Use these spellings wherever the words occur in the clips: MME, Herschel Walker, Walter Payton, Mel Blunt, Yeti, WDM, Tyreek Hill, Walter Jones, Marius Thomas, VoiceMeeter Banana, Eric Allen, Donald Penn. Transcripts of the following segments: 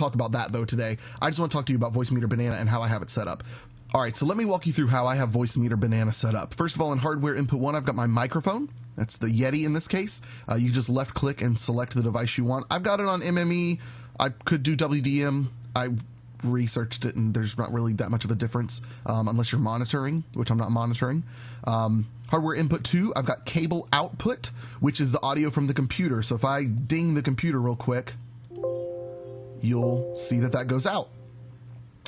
talk about that though today. I just want to talk to you about VoiceMeeter Banana and how I have it set up. All right, so let me walk you through how I have VoiceMeeter Banana set up. First of all, in hardware input 1, I've got my microphone. That's the Yeti in this case. You just left click and select the device you want. I've got it on MME. I could do WDM. I researched it and there's not really that much of a difference unless you're monitoring, which I'm not monitoring. Hardware input 2, I've got cable output, which is the audio from the computer. So if I ding the computer real quick, you'll see that that goes out.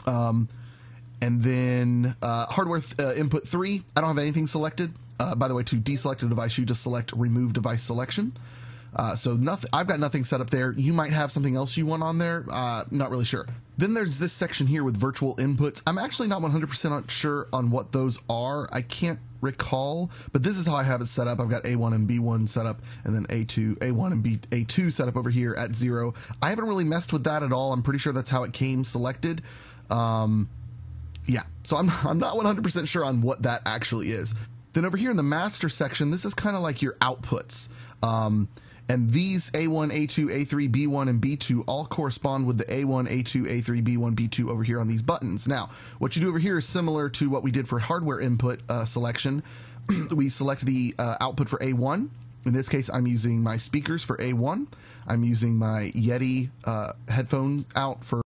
And then hardware input 3, I don't have anything selected. By the way, to deselect a device, you just select remove device selection. So nothing, I've got nothing set up there. You might have something else you want on there. Not really sure. Then there's this section here with virtual inputs. I'm actually not 100% sure on what those are. I can't recall, but this is how I have it set up. I've got A1 and B1 set up, and then A2 set up over here at 0. I haven't really messed with that at all. I'm pretty sure that's how it came selected. Yeah, so I'm not 100% sure on what that actually is. Then over here in the master section, this is kind of like your outputs. And these A1, A2, A3, B1, and B2 all correspond with the A1, A2, A3, B1, B2 over here on these buttons. Now, what you do over here is similar to what we did for hardware input selection. We select the output for A1. In this case, I'm using my speakers for A1. I'm using my Yeti headphones out for